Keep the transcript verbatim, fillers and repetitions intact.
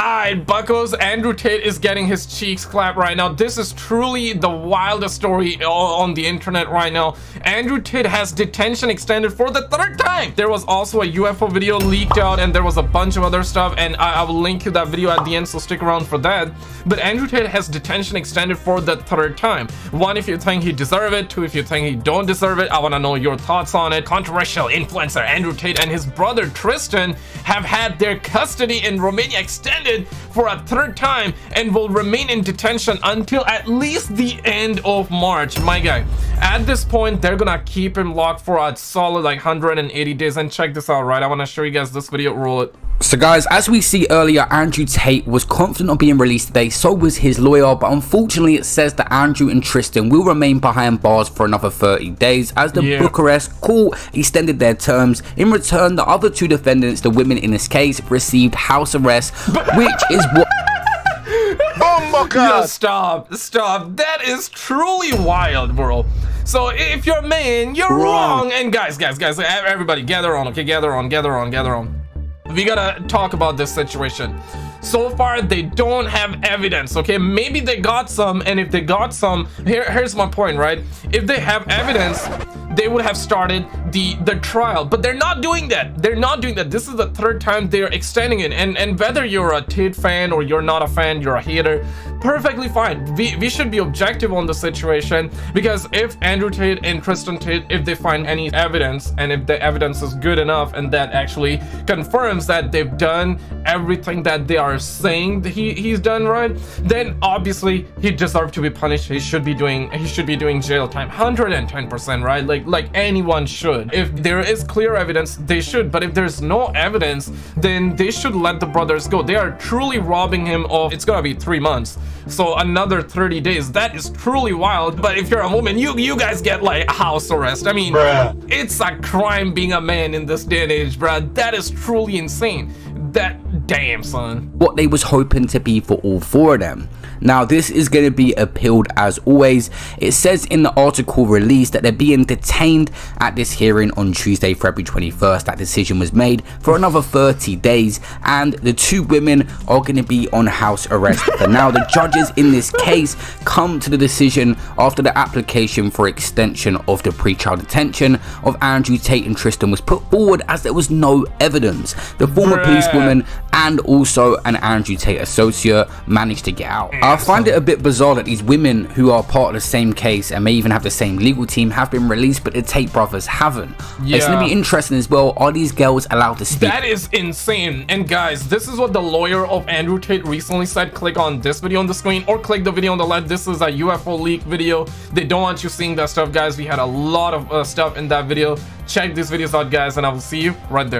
Alright, buckos, Andrew Tate is getting his cheeks clapped right now. This is truly the wildest story on the internet right now. Andrew Tate has detention extended for the third time. There was also a U F O video leaked out, and there was a bunch of other stuff, and I, I will link you that video at the end, so stick around for that. But Andrew Tate has detention extended for the third time. One, if you think he deserves it. Two, if you think he don't deserve it. I want to know your thoughts on it. Controversial influencer Andrew Tate and his brother Tristan have had their custody in Romania extended for a third time and will remain in detention until at least the end of March. My guy, at this point they're gonna keep him locked for a solid like one hundred eighty days. And check this out, right? I want to show you guys this video. Roll it. So guys, as we see earlier, Andrew Tate was confident of being released today, so was his lawyer, but unfortunately it says that Andrew and Tristan will remain behind bars for another thirty days as the yeah. Bucharest court extended their terms. In return, the other two defendants, the women in this case, received house arrest, which is what... Oh my God. Yo, stop, stop. That is truly wild, bro. So if you're man, you're wrong. wrong. And guys, guys, guys, everybody gather on, okay? Gather on, gather on, gather on. We gotta talk about this situation. So far they don't have evidence, okay? Maybe they got some, and if they got some, here, here's my point, right? If they have evidence, they would have started the the trial, but they're not doing that. They're not doing that. This is the third time they're extending it, and and whether you're a Tate fan or you're not a fan, you're a hater, perfectly fine. We, we should be objective on the situation, because if Andrew Tate and Kristen Tate, if they find any evidence, and if the evidence is good enough and that actually confirms that they've done everything that they are saying he, he's done right, then obviously he deserved to be punished. He should be doing he should be doing jail time one hundred ten percent, right? Like like anyone should. If there is clear evidence, they should, but if there's no evidence, then they should let the brothers go. They are truly robbing him of, it's gonna be three months, so another thirty days. That is truly wild. But if you're a woman, you you guys get like house arrest. I mean, bruh, it's a crime being a man in this day and age, bruh. That is truly insane. That, damn son. What they was hoping to be for all four of them. Now this is going to be appealed as always. It says in the article released that they're being detained at this hearing on Tuesday, February twenty-first. That decision was made for another thirty days, and the two women are going to be on house arrest. But now the judges in this case come to the decision after the application for extension of the pre-trial detention of Andrew Tate and Tristan was put forward as there was no evidence. The former Bruh. policewoman and also an Andrew Tate associate managed to get out. I find it a bit bizarre that these women, who are part of the same case and may even have the same legal team, have been released, but the Tate brothers haven't. Yeah. It's gonna be interesting as well. Are these girls allowed to speak? That is insane. And guys, this is what the lawyer of Andrew Tate recently said. Click on this video on the screen, or click the video on the left. This is a U F O leak video. They don't want you seeing that stuff, guys. We had a lot of uh, stuff in that video. Check these videos out, guys, and I will see you right there.